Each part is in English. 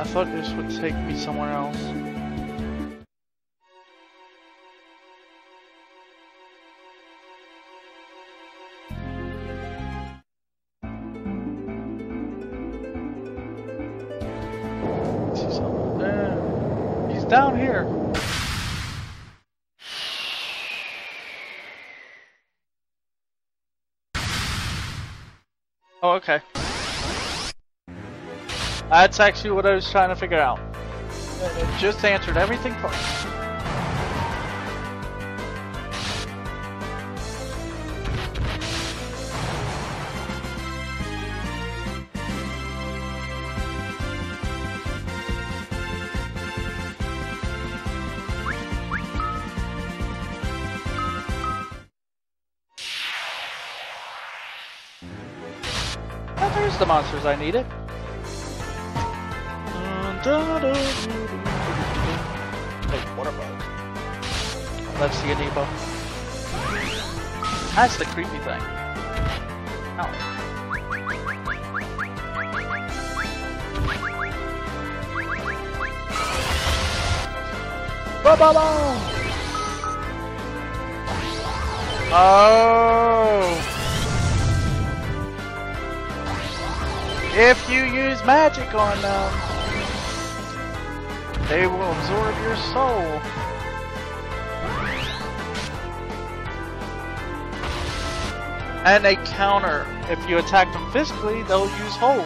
I thought this would take me somewhere else. This is up there. He's down here. Oh, okay. That's actually what I was trying to figure out. It just answered everything for me. Oh, there's the monsters I needed. Hey, water bug. Let's see a depot. That's the creepy thing. Ow. Ba ba ba! Oh! If you use magic on them, they will absorb your soul. And they counter. If you attack them physically, they'll use hold.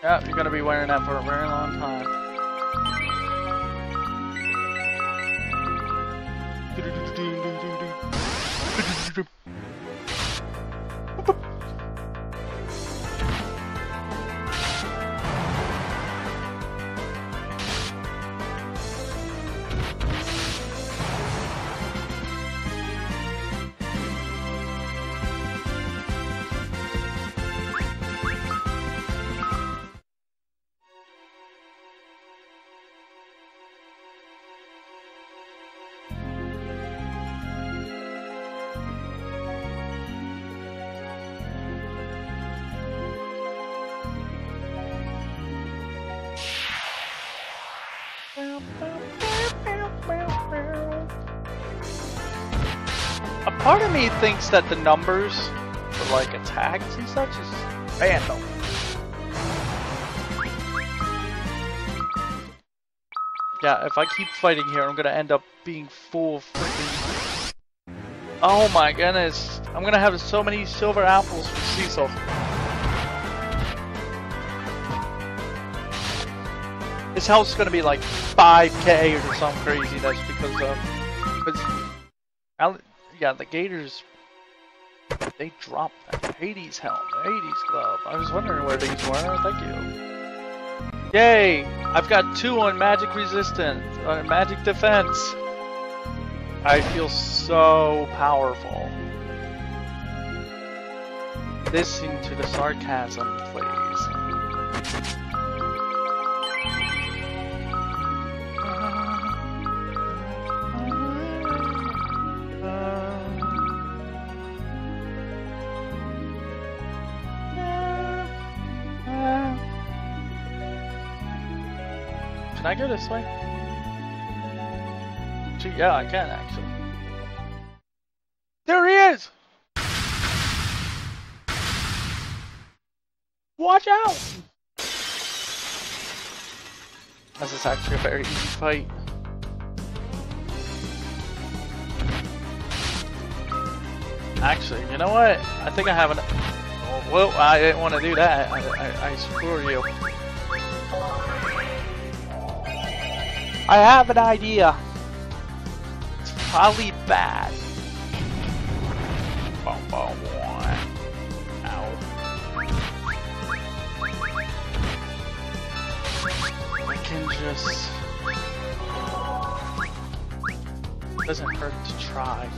Yep, you're gonna be wearing that for a very long time. Part of me thinks that the numbers for like attacks and such is random. Yeah, if I keep fighting here, I'm gonna end up being full freaking. Oh my goodness! I'm gonna have so many silver apples for Cecil. His health's gonna be like 5K or some craziness because of. Yeah, the Gators, they dropped that Hades helm, the Hades glove. I was wondering where these were, thank you. Yay! I've got 2 on magic resistance, on magic defense. I feel so powerful. Listen to the sarcasm, please. Can I go this way? Gee, yeah, I can actually. There he is! Watch out! This is actually a very easy fight. Actually, you know what? I think I have an... Oh, well, I didn't want to do that. I swear you. I have an idea. It's probably bad. Ow. I can just... Doesn't hurt to try.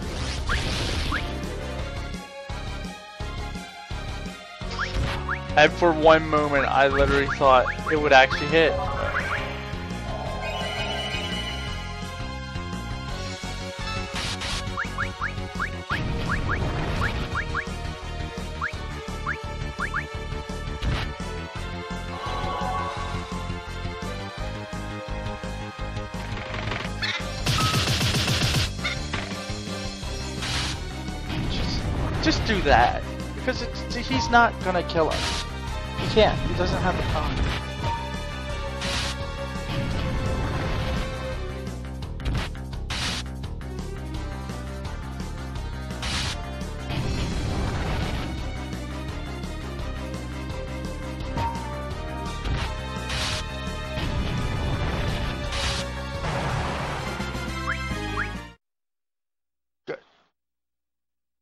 And for one moment, I literally thought it would actually hit. Just do that, because it's, he's not gonna kill us. He can't. He doesn't have the time.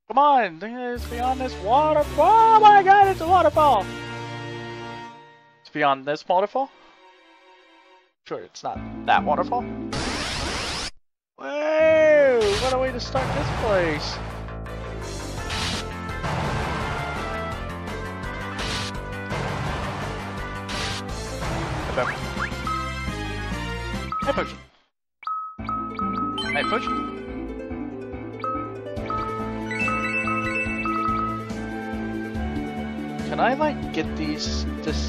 Come on. Beyond this waterfall! Oh my god, it's a waterfall! It's beyond this waterfall? Sure, it's not that waterfall. Whoa! What a way to start this place! Hey, potion! Hey, potion! Can I like get these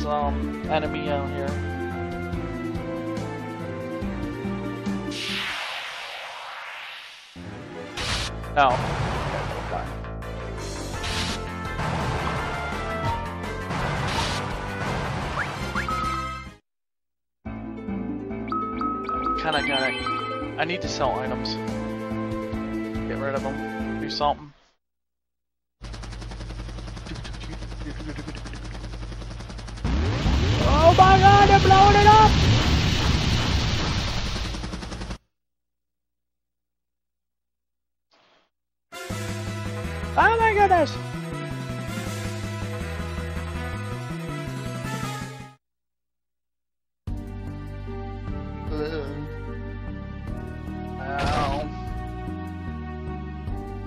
enemy out here? No. Kinda gotta. I need to sell items. Get rid of them. Do something. Oh my god, they're blowing it up! Oh my goodness! Ow.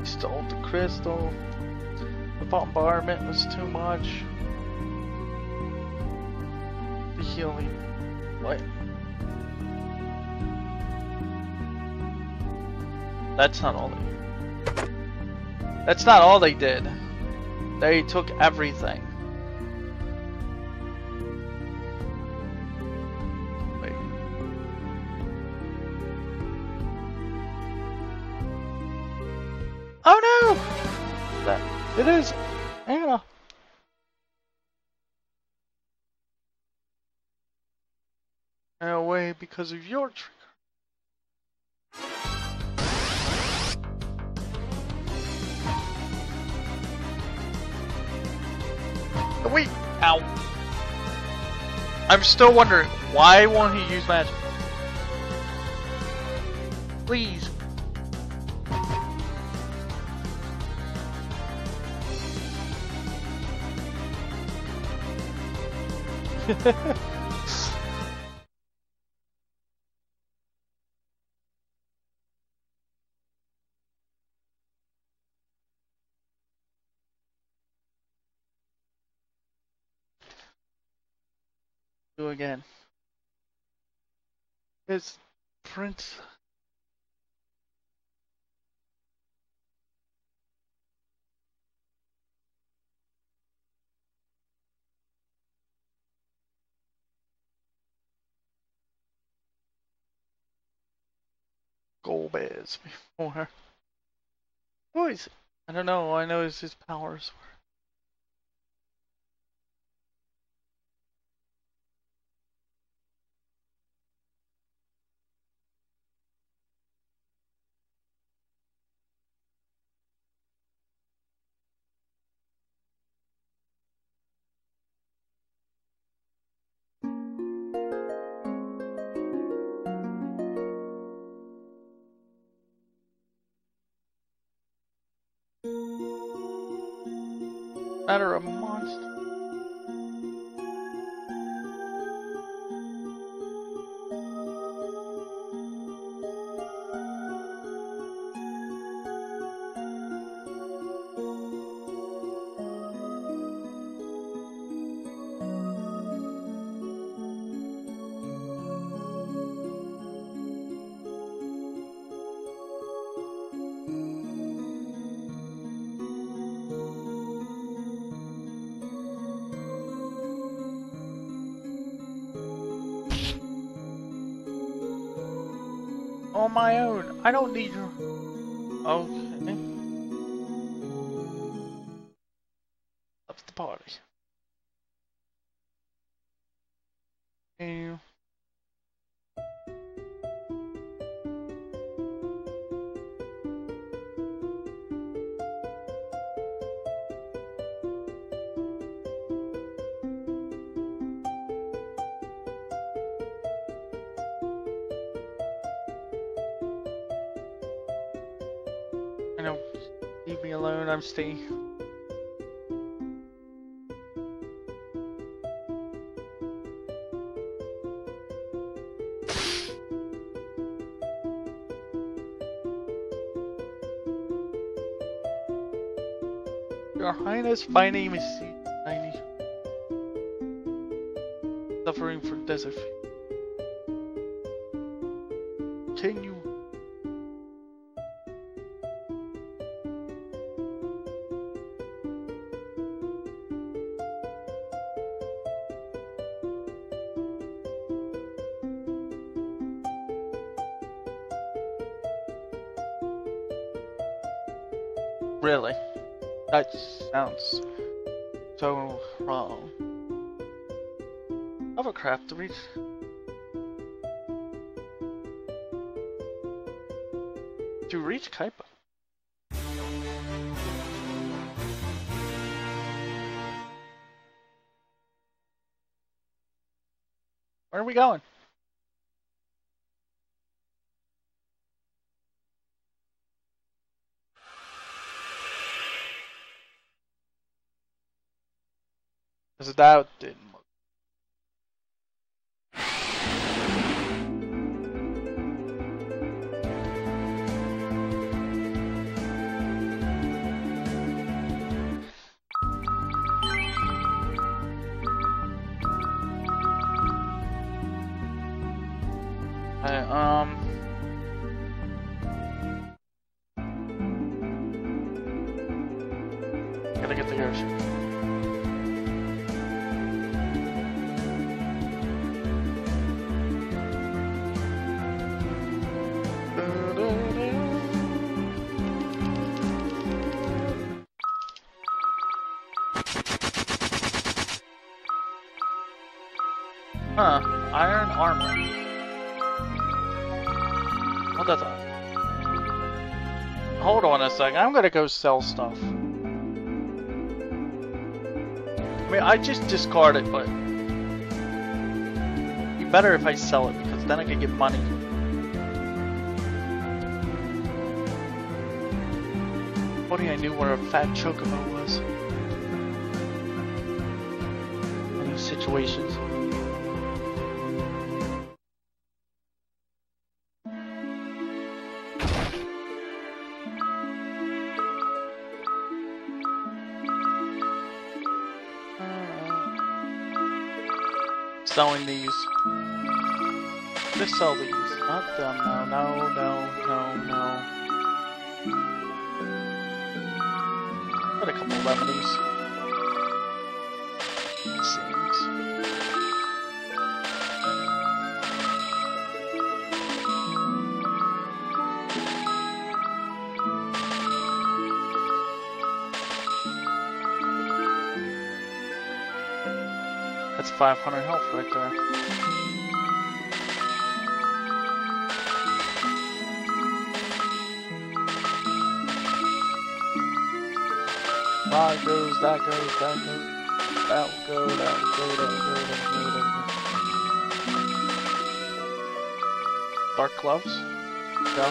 He stole the crystal. The bombardment was too much. Healing. What? That's not all they... That's not all they did. They took everything. Wait. Oh no! That, it is Anna. Away because of your trigger. Wait! Ow! I'm still wondering why won't he use magic? Please. Again. It's Prince. Gold bears before. Who is it? I don't know, all I know is his powers were. Matter of monster. on my own. I don't need your... Okay. Up the party. I'm staying. Your Highness, my name is Cid. Suffering from desert. Can you? Really? That sounds so wrong. Other crap to reach. To reach Kuiper. Where are we going? That didn't work. Gotta get the groceries. Iron armor. What the fuck? Hold on a second, I'm gonna go sell stuff. I mean, I just discard it, but... it'd be better if I sell it, because then I could get money. Funny I knew where a fat chocobo was. In these situations. Selling these. Just sell these. Not them. No. Got a couple of lemonies. These things. That's 500 health right there. That goes, that goes, that goes, that'll go, that'll go, that'll go, that'll go, that'll go. Dark gloves? Go.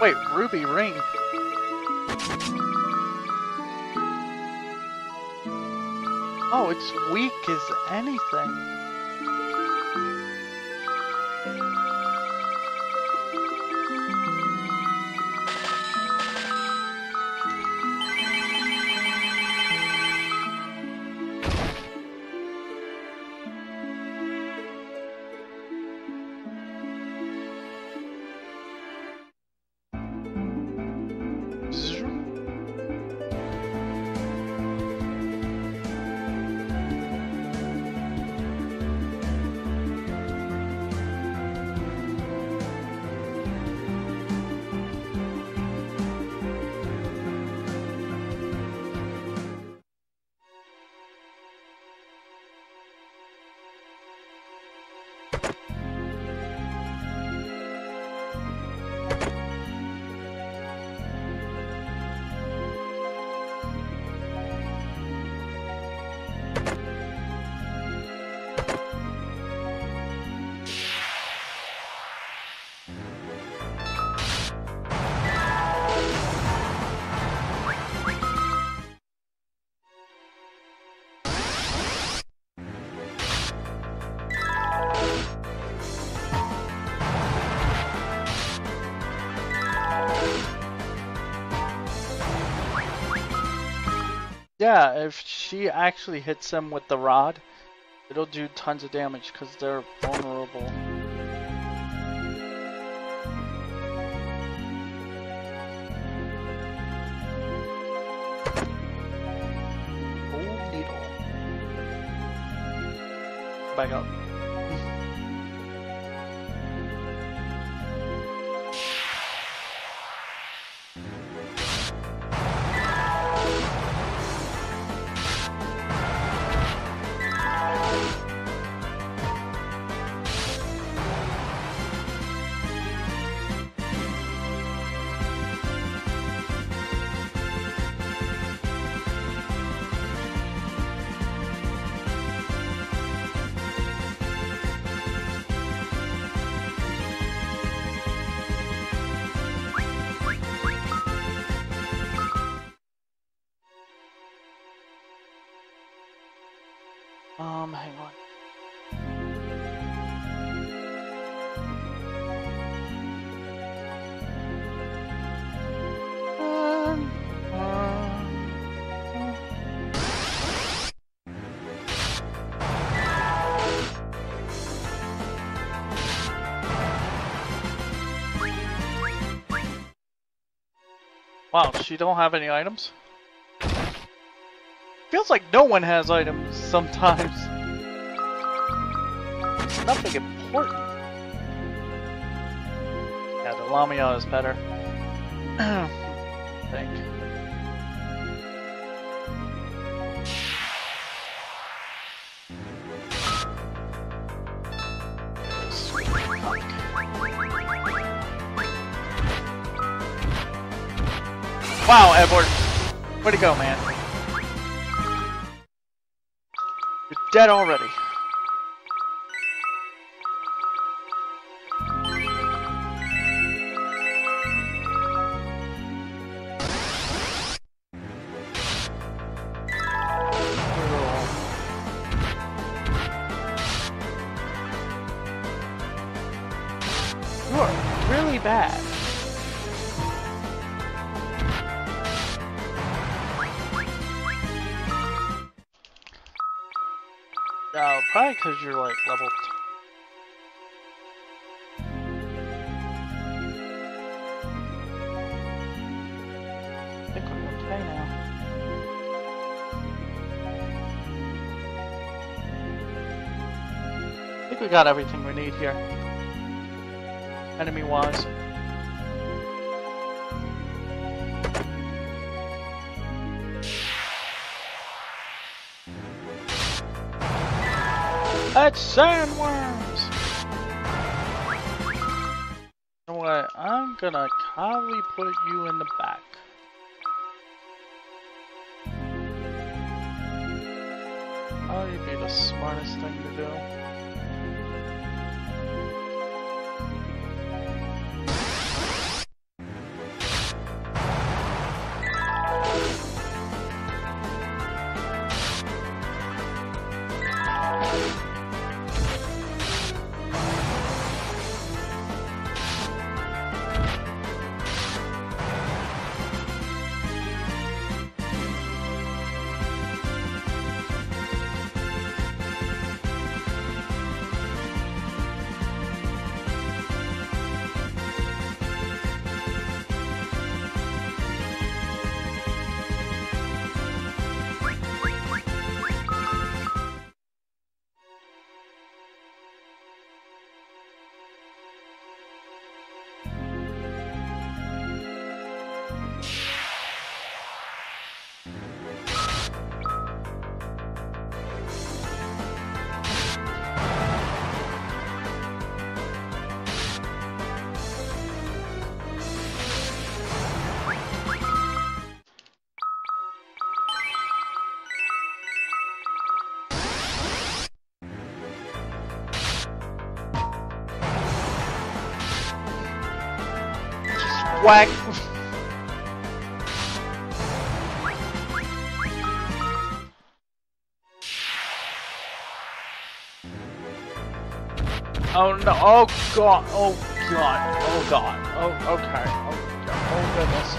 Wait, ruby ring? Oh, it's weak as anything. Yeah, if she actually hits them with the rod, it'll do tons of damage because they're vulnerable. Old needle. Back up. Hang on. Wow, she don't have any items? Feels like no one has items sometimes. Nothing important. Yeah, the Lamia is better. I think. Wow, Edward. Way to go, man. You're dead already. Because you're like level 2. I think we're okay now. I think we got everything we need here. Enemy wise. That's sandworms! You know what? I'm gonna kindly put you in the back. Probably be the smartest thing to do. Whack! Oh no! Oh god! Oh god! Oh god! Oh okay! Oh god! Oh goodness!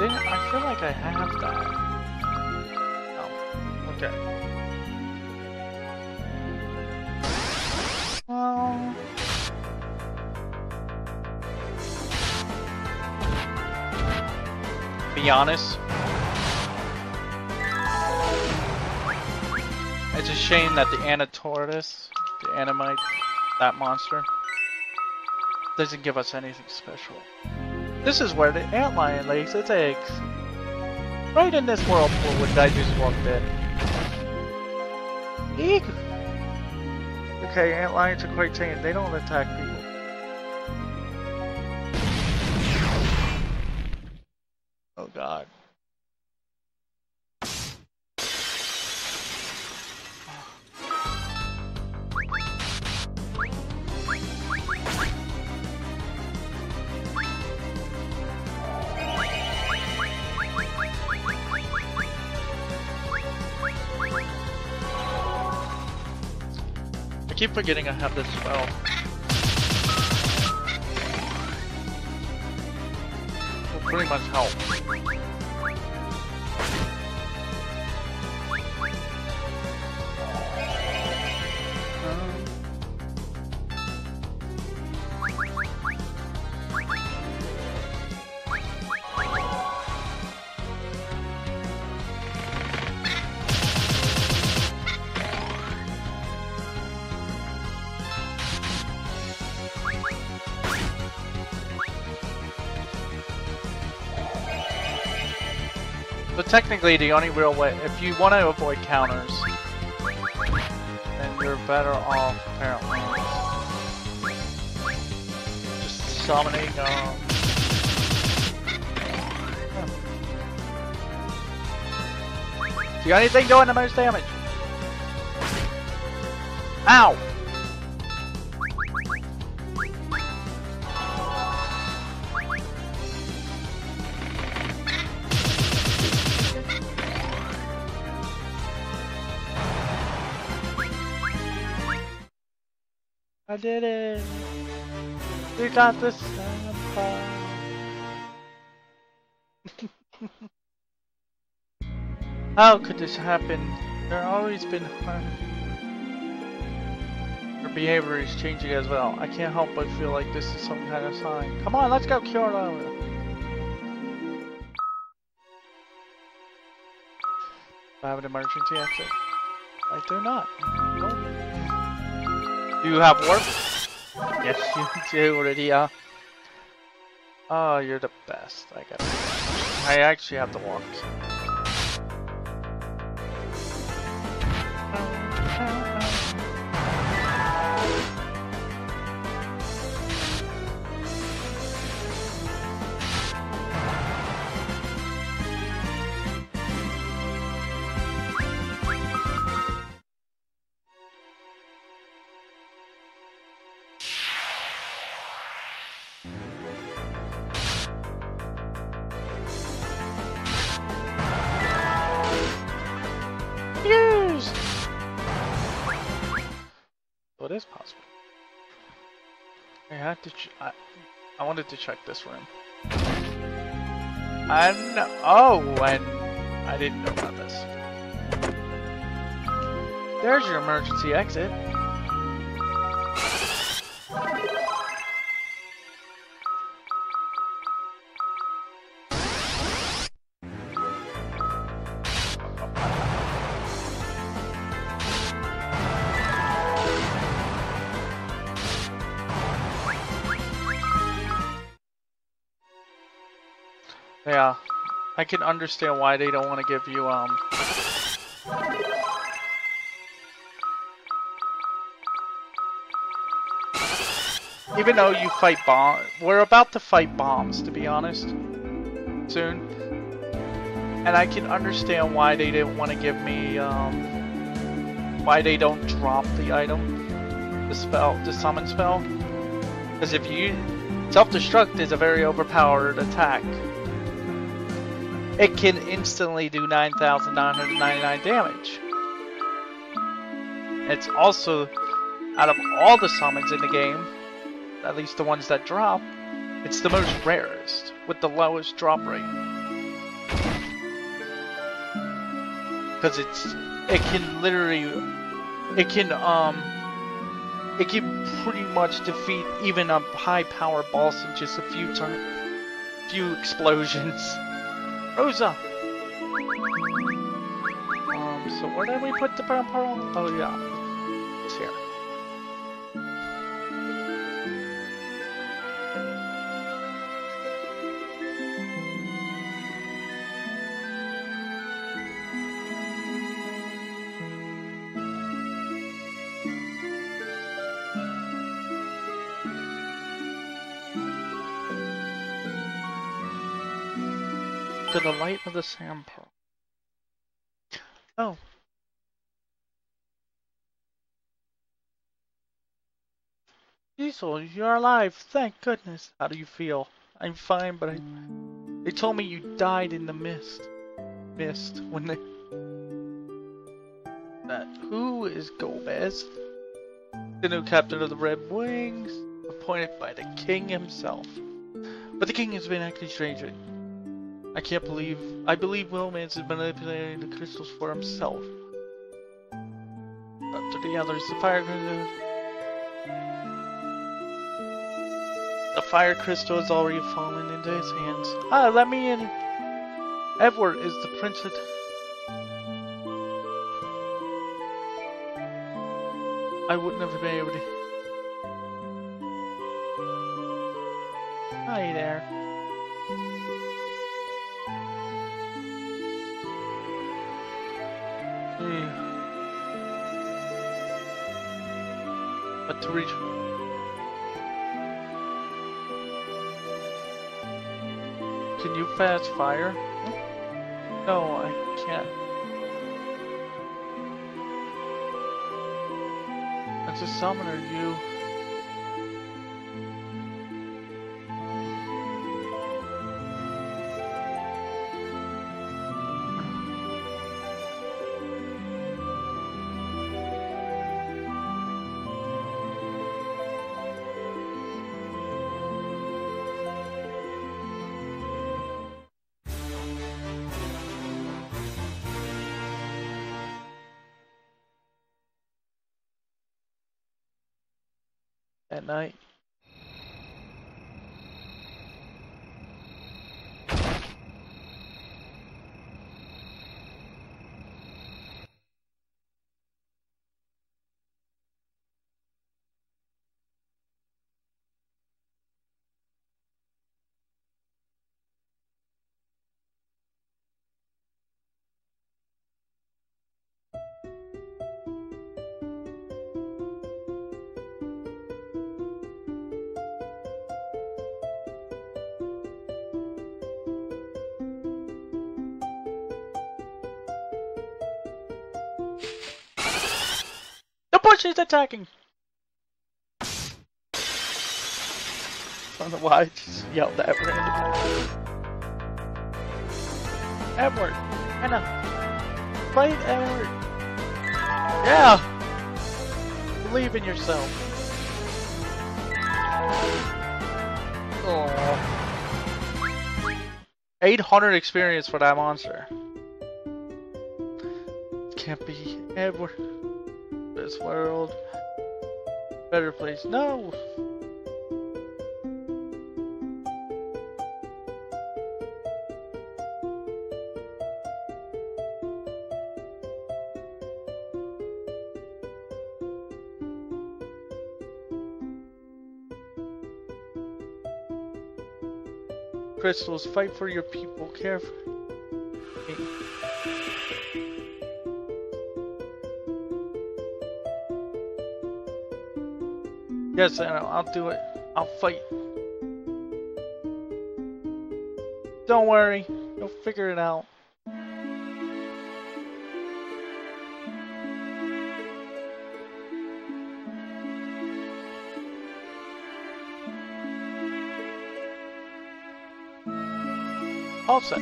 didn't. I feel like I have that. Oh, okay. Well. Be honest. It's a shame that the Anatortis, the Animite, that monster, doesn't give us anything special. This is where the ant lion lays its eggs. Right in this whirlpool which I just walked in. Eek! Okay, ant lions are quite tame. They don't attack people. Oh god. I keep forgetting I have this spell. It'll pretty much help. Technically, the only real way, if you want to avoid counters, then you're better off, apparently, just summoning, yeah. The only thing doing the most damage. Ow! I did it! We got the sandbar! How could this happen? There always been harm. Her behavior is changing as well. I can't help but feel like this is some kind of sign. Come on, let's go, Kiara! Do I have an emergency exit? I do not. Nope. Do you have warp? Yes, you do, Rydia. Oh, you're the best. I got it. I actually have to walk. I wanted to check this room. And I didn't know about this. There's your emergency exit. Yeah, I can understand why they don't want to give you, even though you fight bombs, we're about to fight bombs, to be honest, soon. And I can understand why they didn't want to give me, why they don't drop the item, the spell, the summon spell. Because if you, self-destruct is a very overpowered attack. It can instantly do 9,999 damage. It's also, out of all the summons in the game, at least the ones that drop, it's the most rarest, with the lowest drop rate. because it can pretty much defeat even a high power boss in just a few explosions. Rosa. So where did we put the brown pearl? Oh yeah, it's here. To the light of the sand pearl. Oh. Cecil, you're alive. Thank goodness. How do you feel? I'm fine, but they told me you died in the mist when they... Who is Gomez? The new captain of the Red Wings, appointed by the king himself. But the king has been acting strangely. I can't believe... I believe Willman's is manipulating the crystals for himself. Up to the others, the fire crystal has already fallen into his hands. Ah, let me in! Edward is the prince of... I wouldn't have been able to... Hi there. But to reach... Can you fast fire? No, I can't. As a summoner, you... At night. She's attacking! I don't know why I just yelled at Edward. Edward! Anna! Fight Edward! Yeah! Believe in yourself. Aww. 800 experience for that monster. Can't be Edward. This world, better place. No. Crystals, fight for your people. Care for me. Yes, I'll do it. I'll fight. Don't worry. You'll figure it out. All set.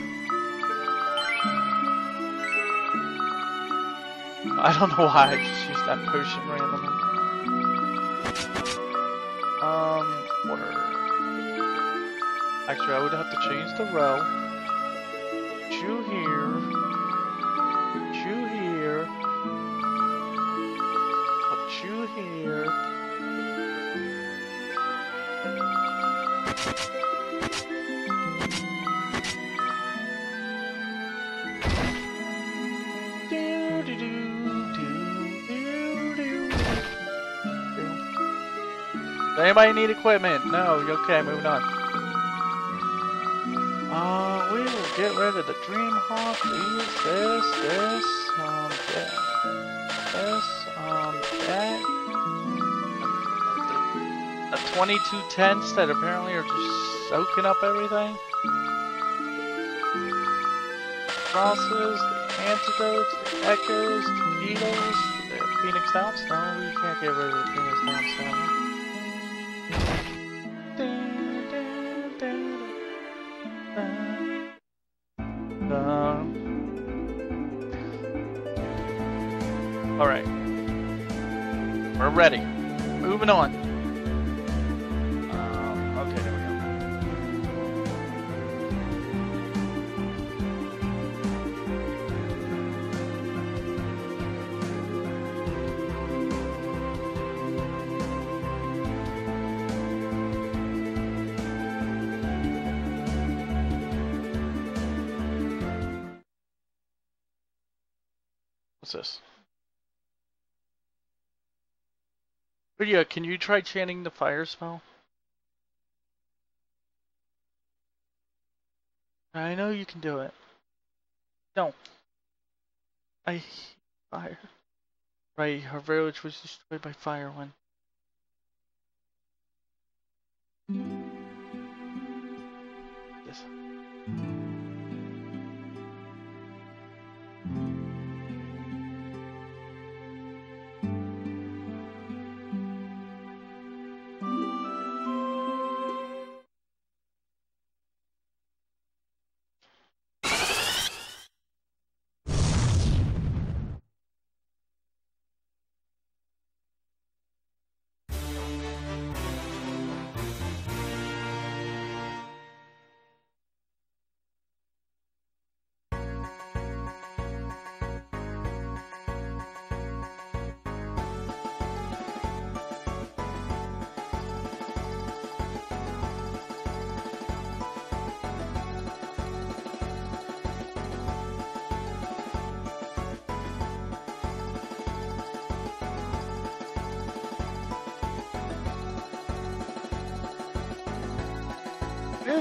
I don't know why I just used that potion randomly. Order. Actually, I would have to change the row. Chew here. Chew here. you here. Does anybody need equipment? No, okay, moving on. We will get rid of the dream hog, these, that. The 22 tents that apparently are just soaking up everything. Crosses, the antidotes, the echoes, the needles, the Phoenix Downstone. We can't get rid of the Phoenix Downstone. Alright. We're ready. Moving on. Okay, there we go. What's this? Rydia, can you try chanting the fire spell? I know you can do it. No. I hate fire. Right, her village was destroyed by fire when... This.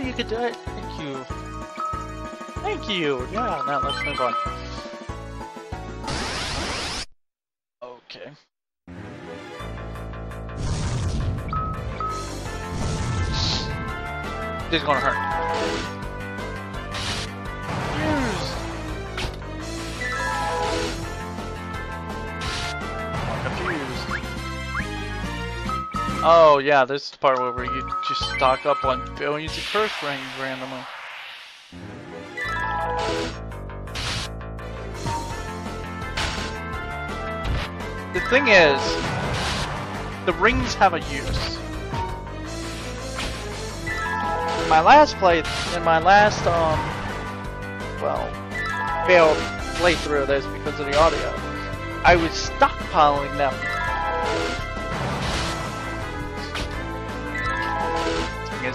You could do it. Thank you. Thank you. Yeah, now let's move on. Okay. This is gonna hurt. Oh yeah, this is the part where you just stock up on billions of curse rings randomly. The thing is, the rings have a use. In my last play, failed playthrough of this because of the audio, I was stockpiling them.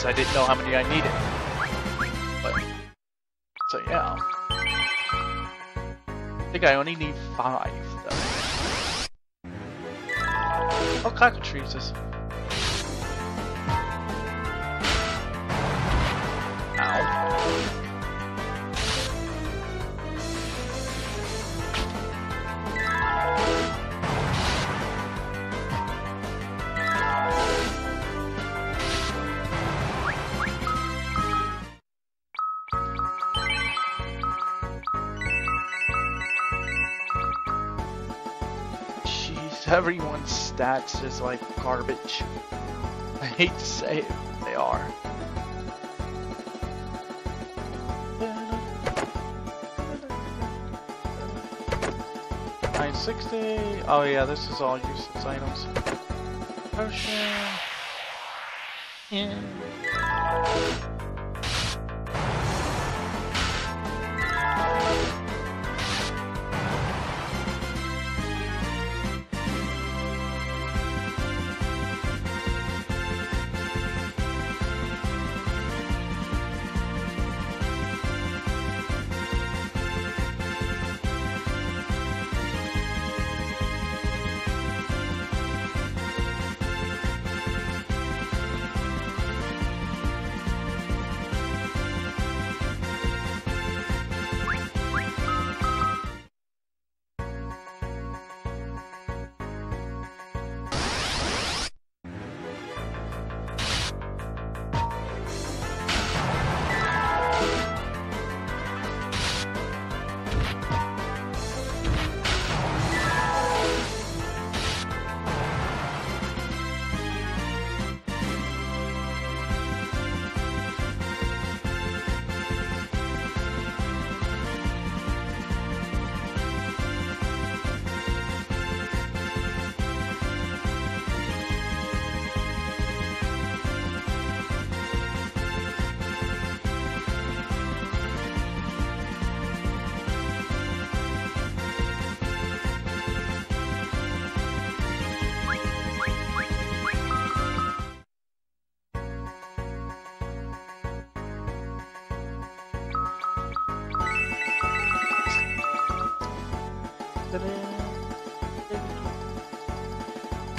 I didn't know how many I needed. But, so yeah. I think I only need 5 though. Oh, cockatrices. Ow. Everyone's stats is like garbage. I hate to say it, they are. $960. Oh yeah, this is all useless items. Potion. Yeah.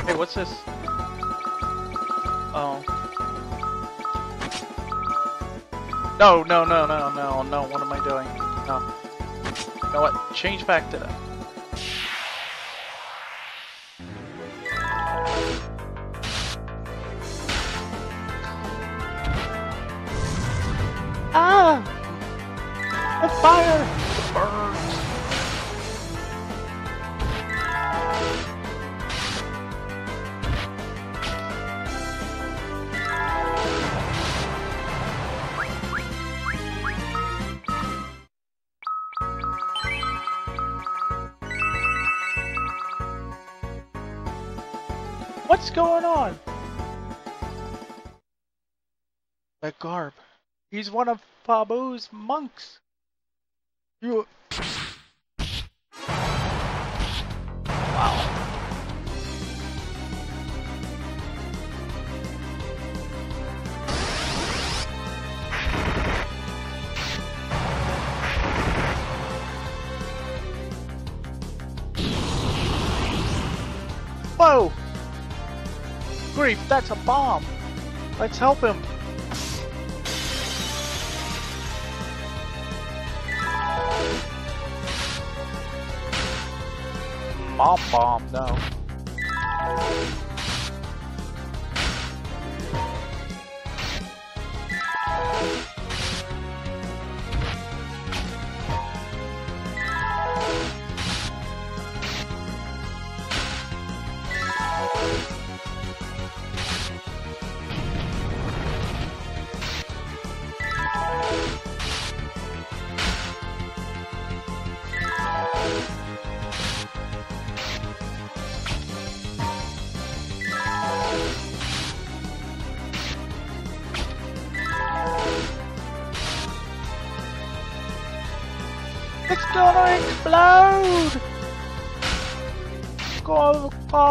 Hey, what's this? Oh. No, no, no, no, no, no, what am I doing? No. You know what? Change back to... Ah! The fire! The burns! What's going on? That garb. He's one of Pabu's monks. You... Wow. Whoa! Grief, that's a bomb! Let's help him! Mom bomb, no. Explode! Go, go!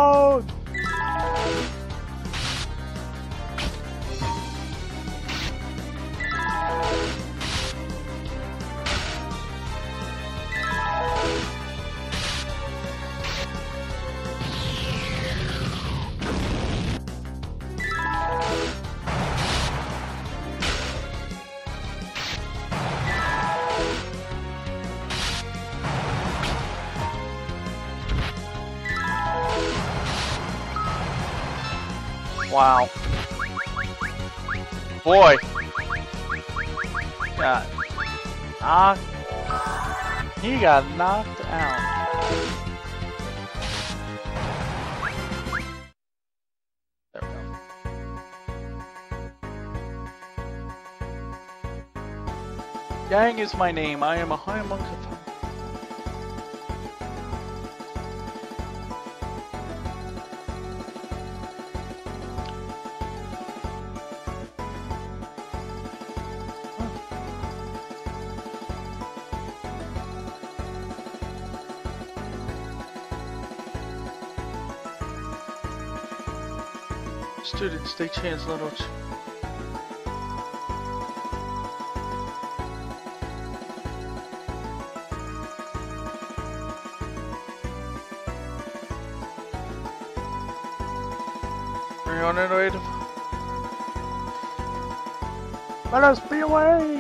Wow. Boy. God. He got knocked out. There we go. Yang is my name. I am a high monk of... Students, they chance little. We're on our way to... Let us be away!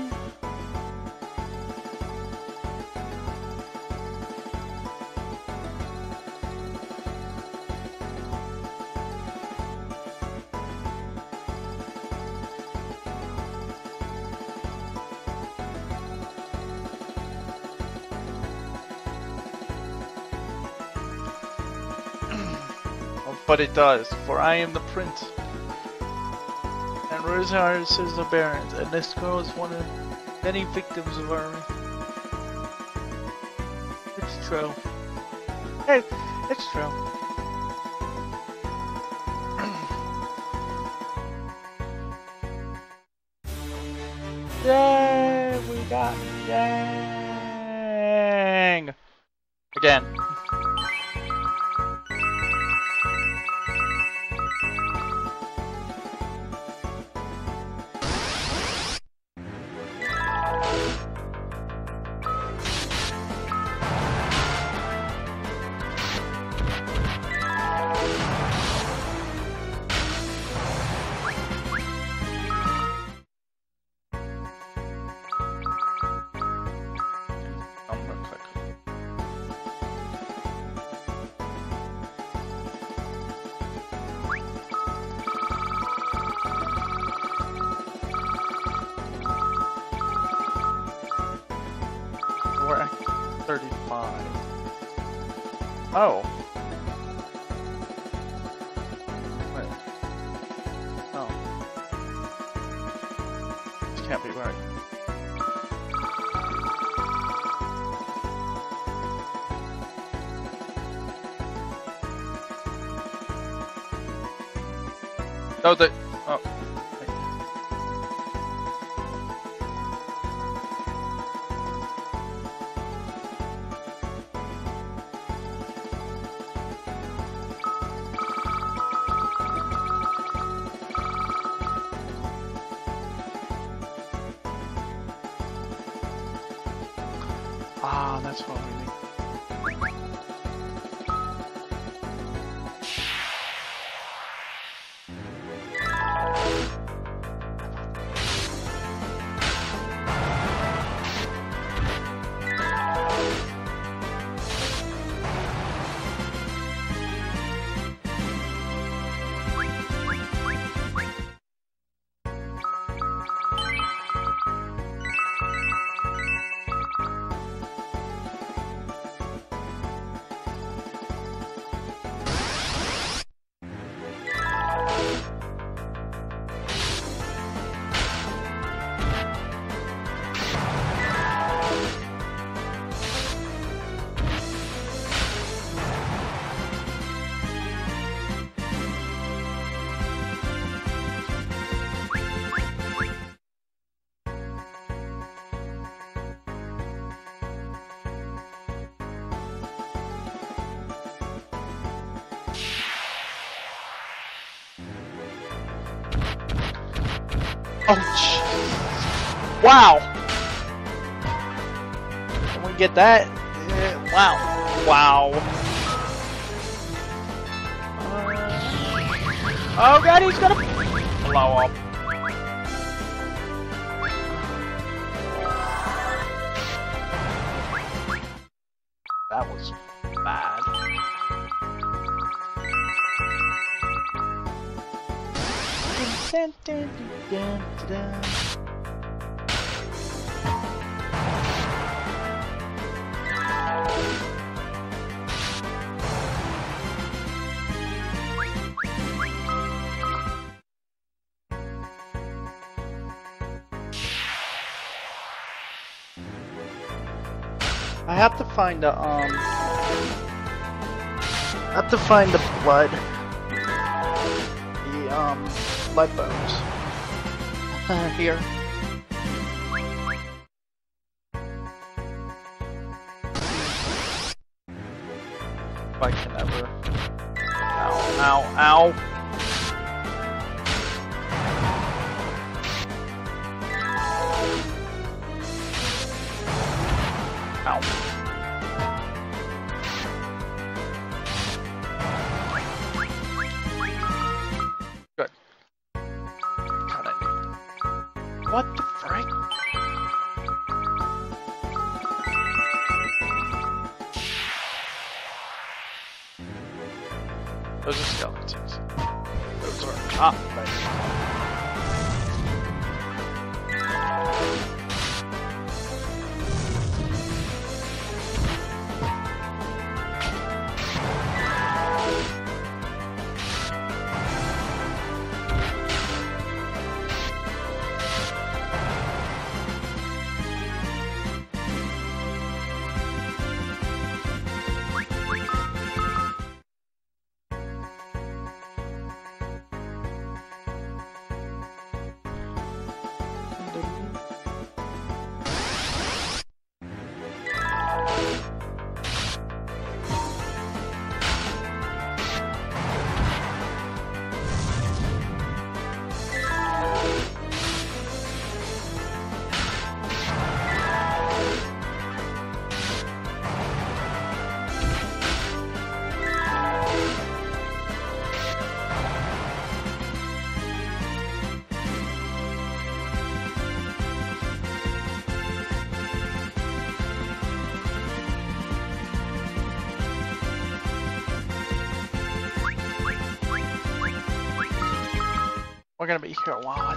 But it does, for I am the prince, and Rosenhard is the Baron, and this girl is one of many victims of our... It's true. Hey, it's true. Yay, we got Yang! Again. Oh. Wait. Oh. This can't be right. Oh, the... Oh. Ah, that's what we need. Oh, wow! Can we get that? Wow. Wow. Oh god, he's gonna blow up. That was bad. Dun, dun, dun. I have to find the blood. The blood bones. Here. If I can ever. Ow, ow, ow. We're gonna be here a while, I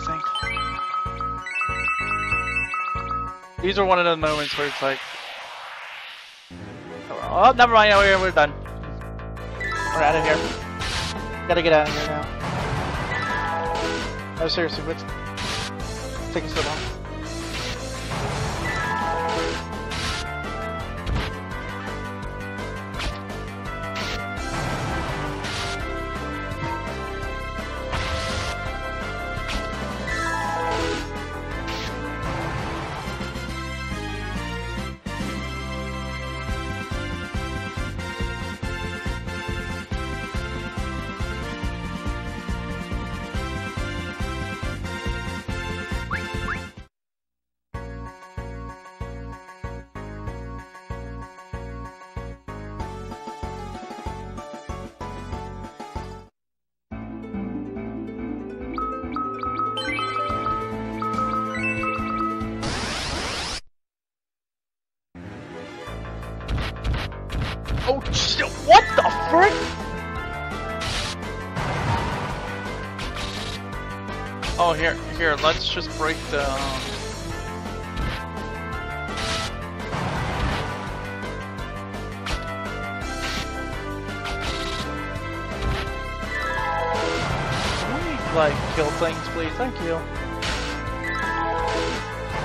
think. These are one of those moments where it's like... Oh, never mind, we're done. We're out of here. Gotta get out of here now. No, seriously, what's taking so long? Here, let's just break the... Like, kill things, please. Thank you.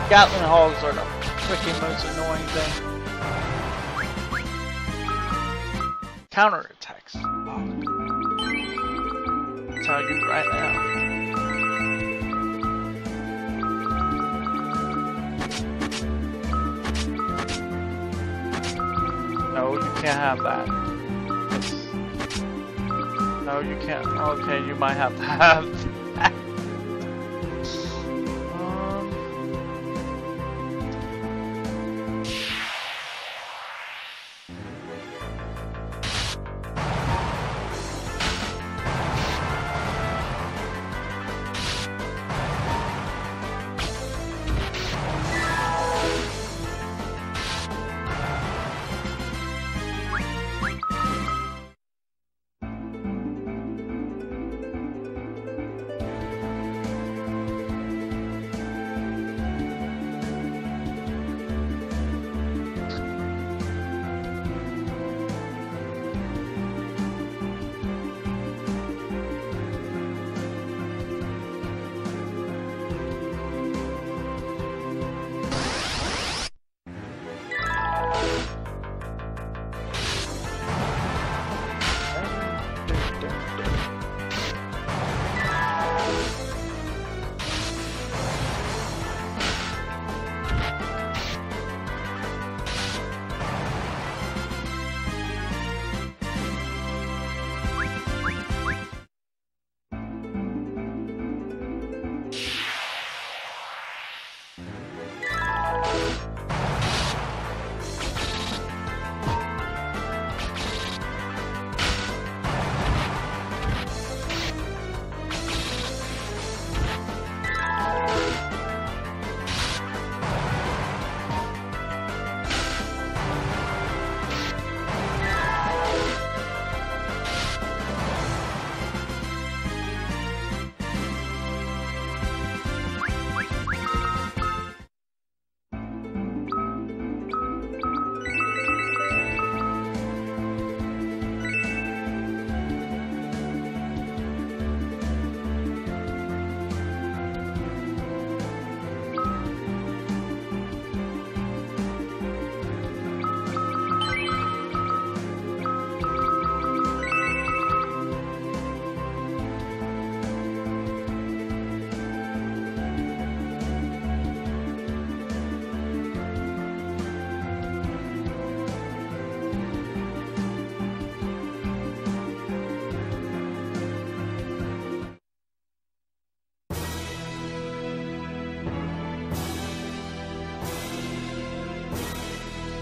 Gatling hogs are the freaking most annoying thing. Counterattacks. Oh. That's how I do right now. No, you can't have that. No, you can't. Okay, you might have to have that.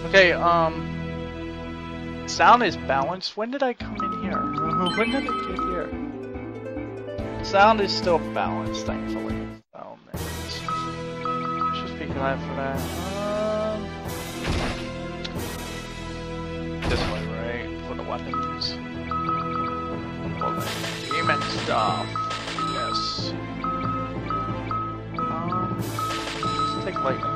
Okay, sound is balanced. When did I come in here? When did I get here? Sound is still balanced, thankfully. Oh man, let's just be glad for that. This way, right? For the weapons. For the game and stuff. Yes. Let's take lightning.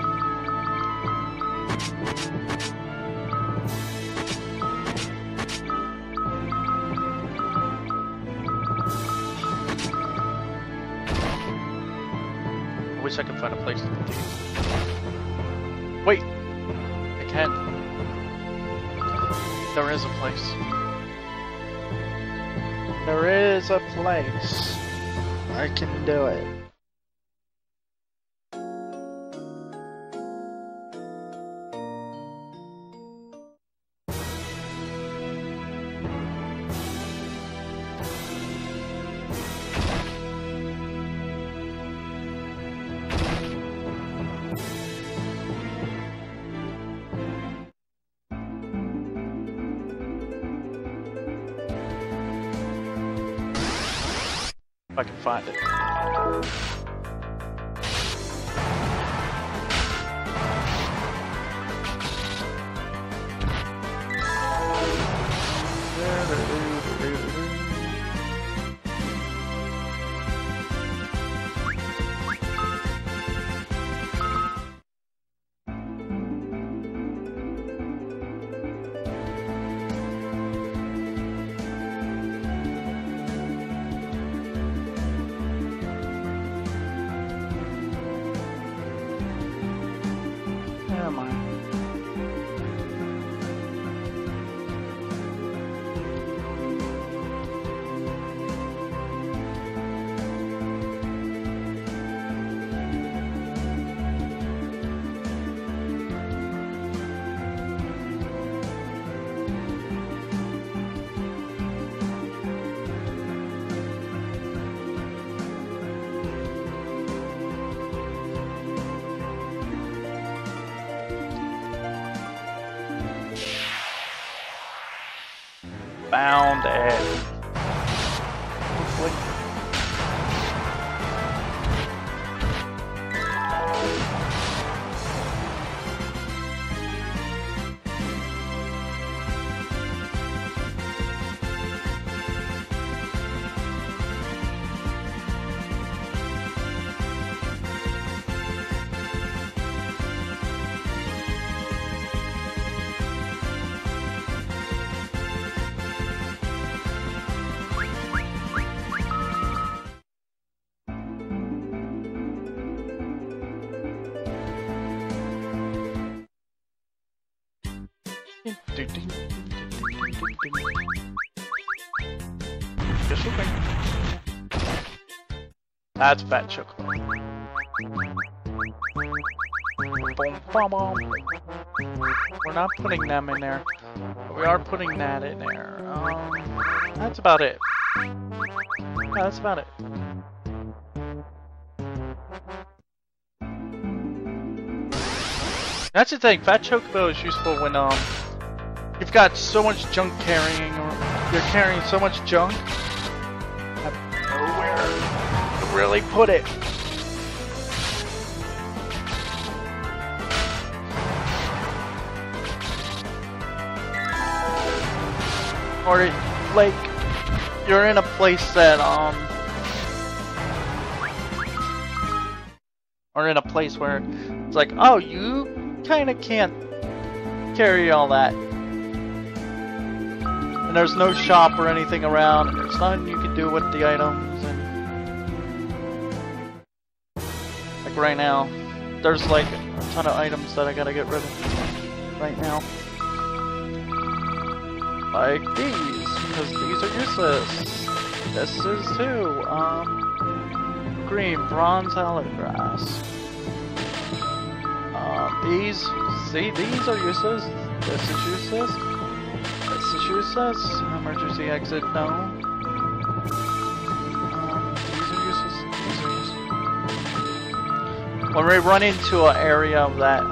wish I could find a place to continue. Wait! I can. There is a place. There is a place. I can do it. I can find it. Found it. Hopefully. That's fat chocobo. We're not putting them in there, but we are putting that in there. That's about it. Yeah, that's about it. That's the thing, fat chocobo is useful when you've got so much junk carrying, or you're carrying so much junk. Really put it. Or like you're in a place that or in a place where it's like, oh, you kinda can't carry all that. And there's no shop or anything around, and there's nothing you can do with the items. And right now, there's like a ton of items that I gotta get rid of right now. Like these, because these are useless. This is too. Green, bronze hourglass. These, see, these are useless. This is useless. This is useless. Emergency exit, no. When we run into an area of that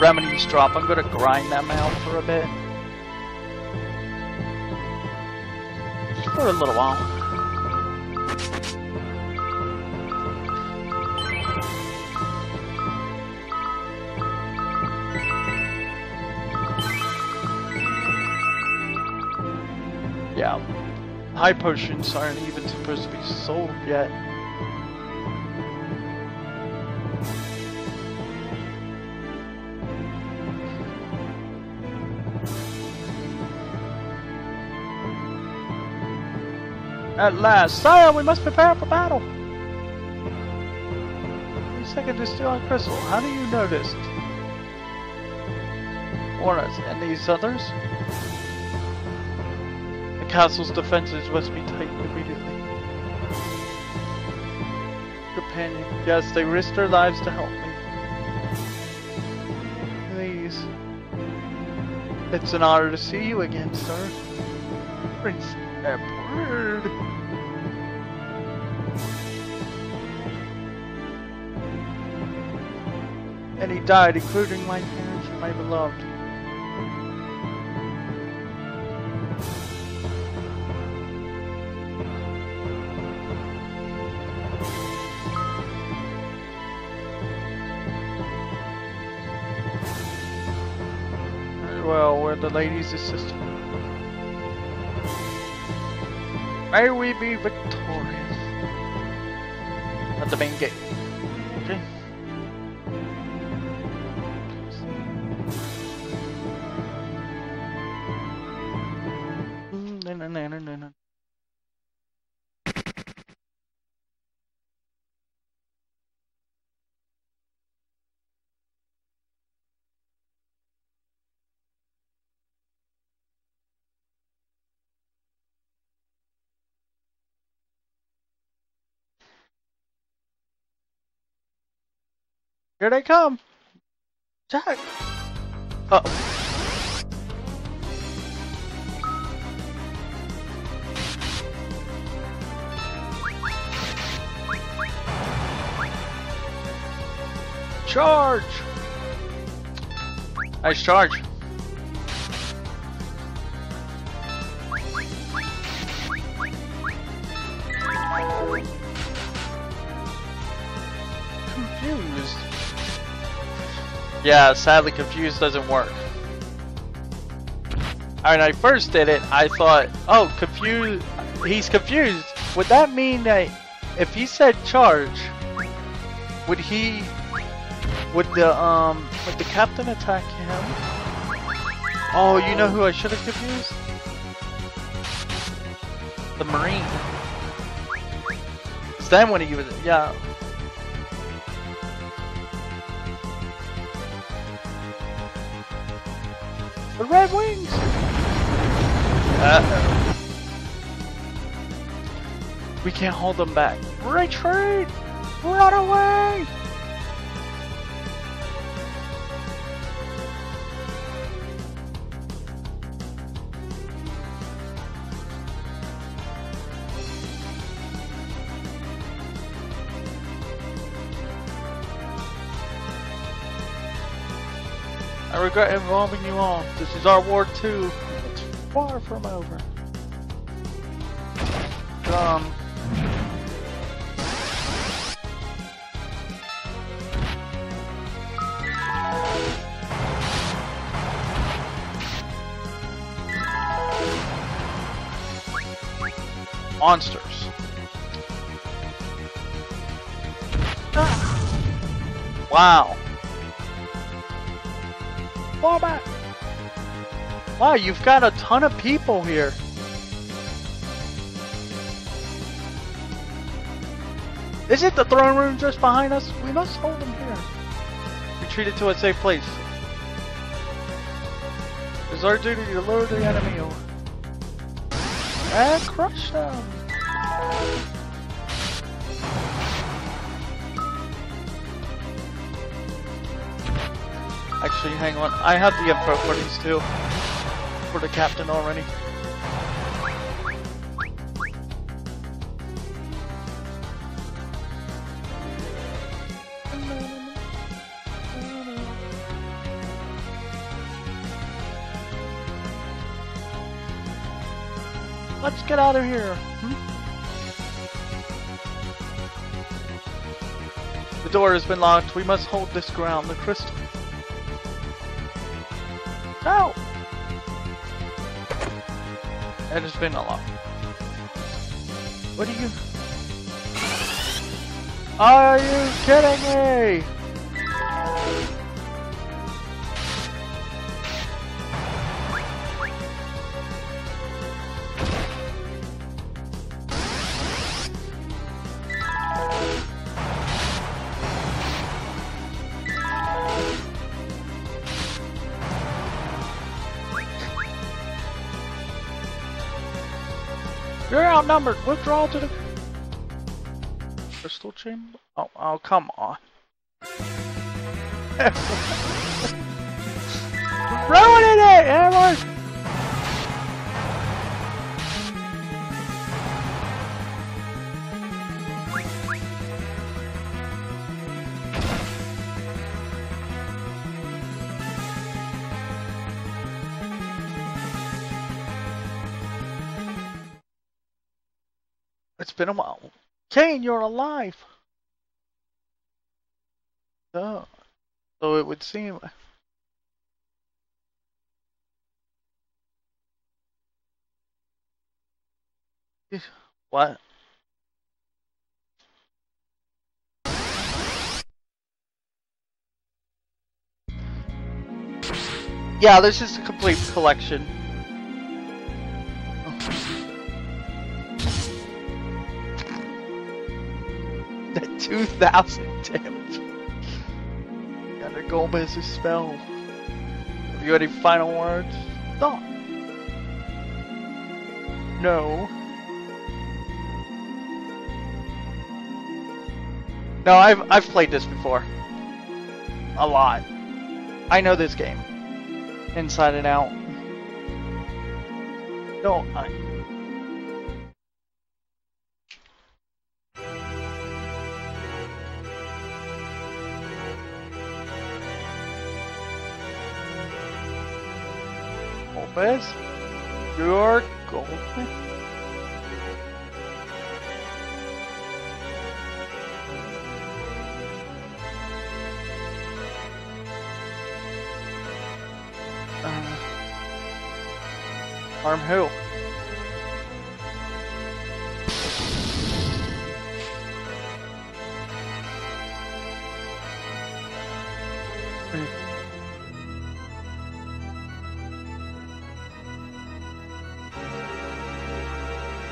remedies drop, I'm gonna grind them out for a bit. Just for a little while. Yeah. High potions aren't even supposed to be sold yet. At last, sire, we must prepare for battle! second is still on Crystal. How do you notice? Warnas, and these others? The castle's defenses must be tightened immediately. Companion, yes, they risked their lives to help me. Please. It's an honor to see you again, sir. Prince Edward. And he died, including my parents and my beloved. Well, we're the lady's assistant. May we be victorious at the main gate. Okay. Here they come! Jack! Uh oh. Charge! Nice charge. Confused. Yeah, sadly confused doesn't work. When I first did it, I thought, oh, confused, he's confused. Would that mean that if he said charge, would he... would the captain attack him? Oh, you know who I should have confused? The Marine. It's then when he was, yeah. The Red Wings! Uh-oh. We can't hold them back. Retreat! Run away! I regret involving you all. This is our war too. It's far from over. Monsters. Ah. Wow. Back. Wow, you've got a ton of people here. Is it the throne room just behind us? We must hold them here. Retreat it to a safe place. It's our duty to lure the enemy over and crush them. Actually, hang on. I have the info for these two. For the captain already. Let's get out of here. Hmm? The door has been locked. We must hold this ground. The crystal. No! That has been a lot. What are you... Are you kidding me? You're outnumbered. Withdraw to the crystal chamber. Oh, come on. Ruining it, Amor! It's been a while. Kane, you're alive! Oh. So it would seem... What? Yeah, this is a complete collection. That 2,000 damage. Gotta go miss his spell. Have you any final words? No. No. No, I've played this before. A lot. I know this game. Inside and out. No, I... Opus, you're golden. Harm who?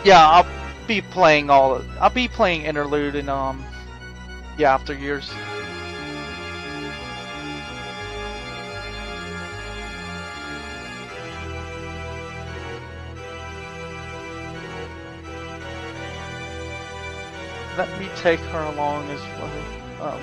Yeah, I'll be playing Interlude and yeah, After Years. Let me take her along as well.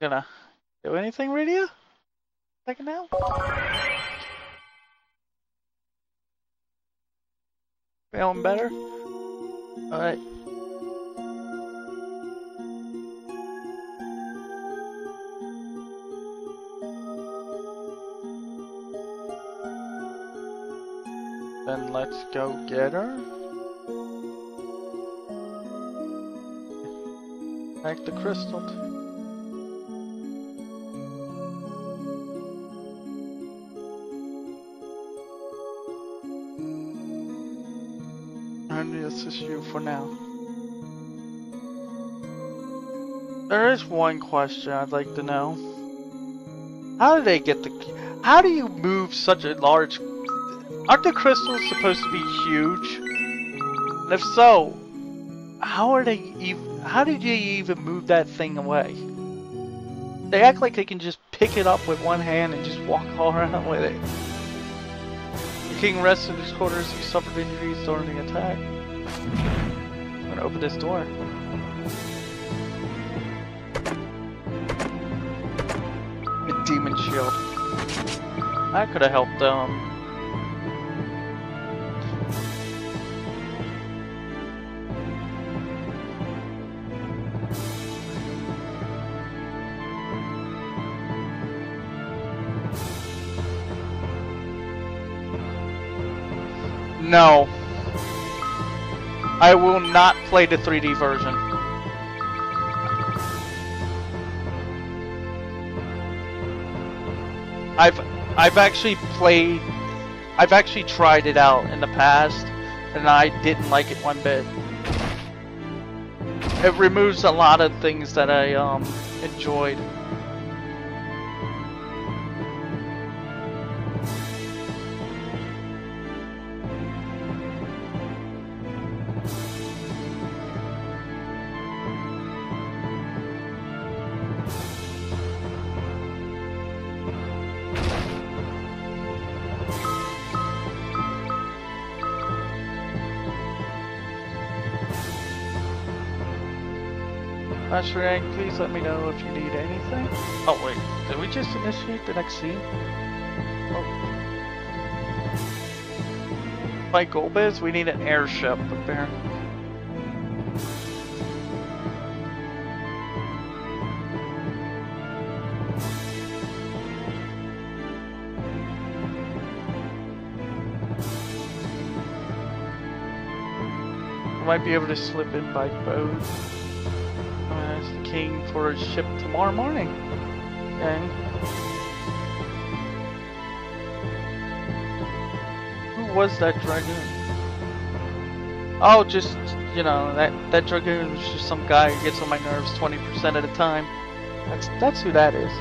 Gonna do anything, Rydia? Take it now? Feeling better? Alright. Then let's go get her. Take the crystal. You for now. There is one question I'd like to know. How do they get the... How do you move such a large... Aren't the crystals supposed to be huge? And if so, how are they even... How did you even move that thing away? They act like they can just pick it up with one hand and just walk all around with it. The king rests in his quarters. He suffered injuries during the attack. I'm gonna open this door. The demon shield. That could have helped them. No. I will not play the 3D version. I've actually tried it out in the past, and I didn't like it one bit. It removes a lot of things that I enjoyed. Master Yang, please let me know if you need anything. Oh wait, did we just initiate the next scene? Oh. My goal is we need an airship, apparently. I might be able to slip in by boat. King for a ship tomorrow morning. And who was that dragoon? Oh, just, you know, that dragoon was just some guy who gets on my nerves 20% of the time. That's who that is.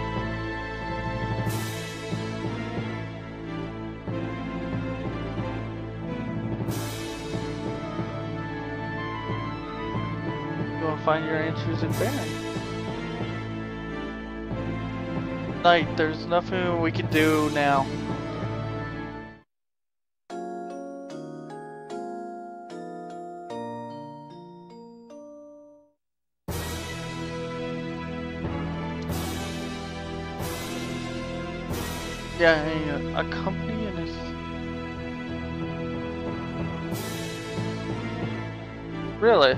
Find your answers at Baron. Night, there's nothing we can do now. Yeah, a company in this. Really?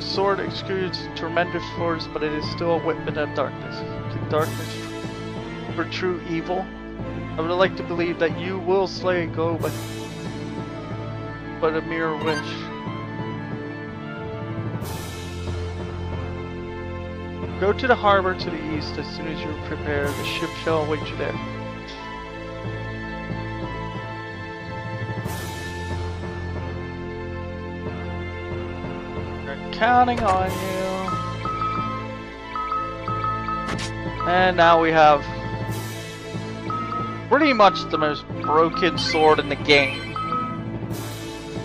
Sword exudes tremendous force, but it is still a weapon of darkness. To darkness for true evil. I would like to believe that you will slay and go, but a mere wish. Go to the harbor to the east as soon as you are prepared. The ship shall await you there. Counting on you. And now we have pretty much the most broken sword in the game,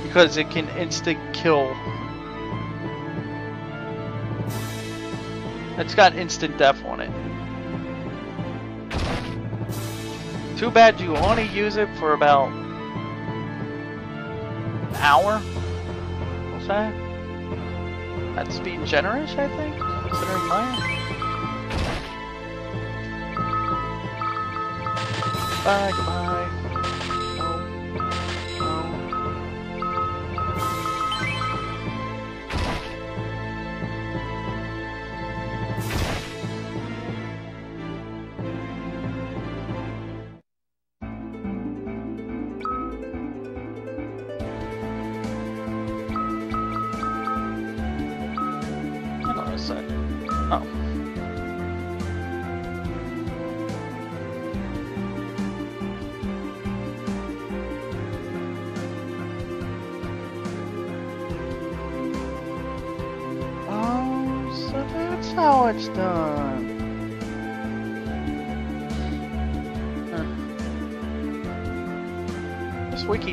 because it can instant kill. It's got instant death on it. Too bad you only use it for about an hour. What's that? At speed generous, I think, considering mine. Bye, goodbye. Oh.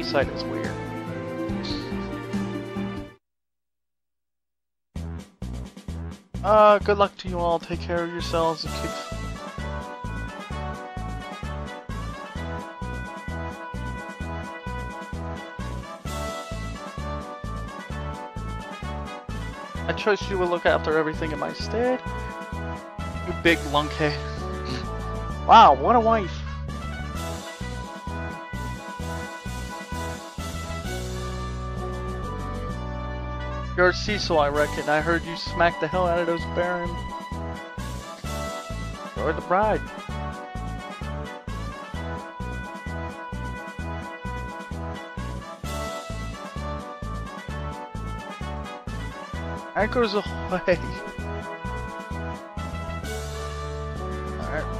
Site is weird. Good luck to you all. Take care of yourselves and keep. I trust you will look after everything in my stead. You big lunkhead. Wow, what a wife. You're Cecil, I reckon. I heard you smack the hell out of those Baron. You're the bride. That goes away. Alright.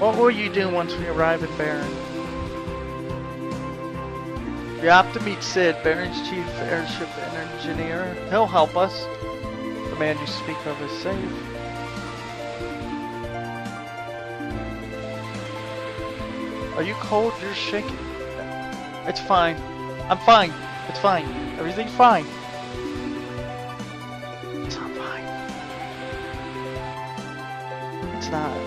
What will you do once we arrive at Baron? We have to meet Cid, Baron's chief airship engineer. He'll help us. The man you speak of is safe. Are you cold? You're shaking. It's fine. I'm fine. It's fine. Everything's fine. It's not fine. It's not.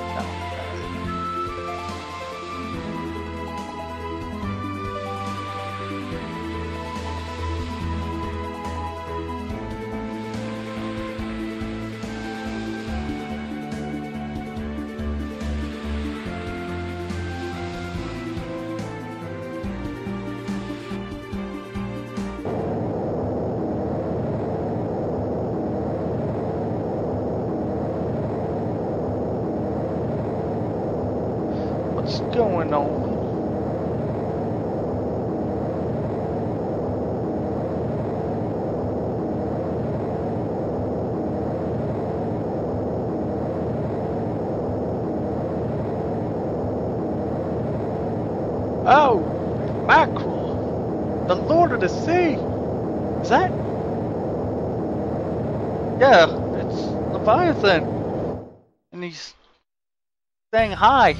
Hi.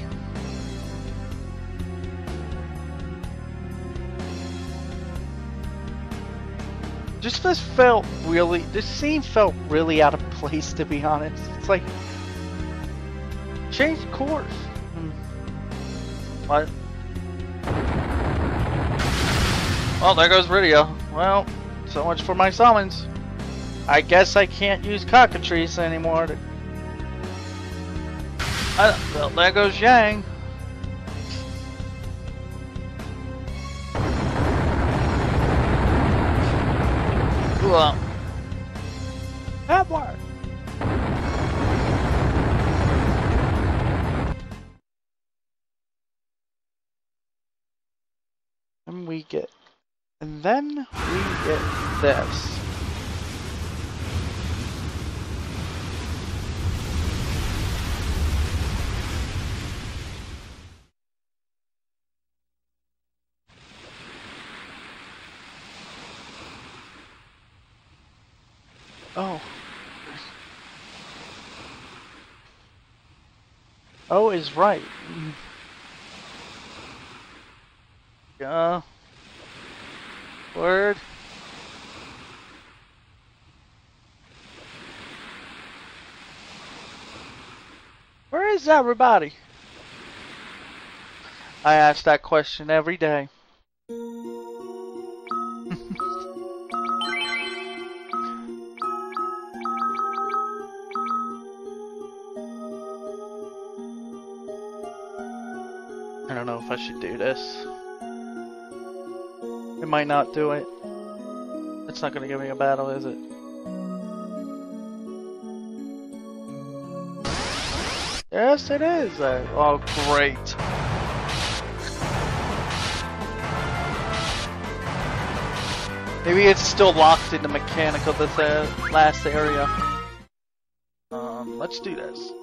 Just this scene felt really out of place, to be honest. It's like, change course. What? Well, there goes Rydia. Well, so much for my summons. I guess I can't use cockatrice anymore to... well, there goes Yang. Well, that worked. And then we get this. Oh is right. Yeah. Word. Where is everybody? I ask that question every day. I should do this. It might not do it. It's not gonna give me a battle, is it? Yes, it is. Oh, great. Maybe it's still locked in the mechanic of this last area. Let's do this.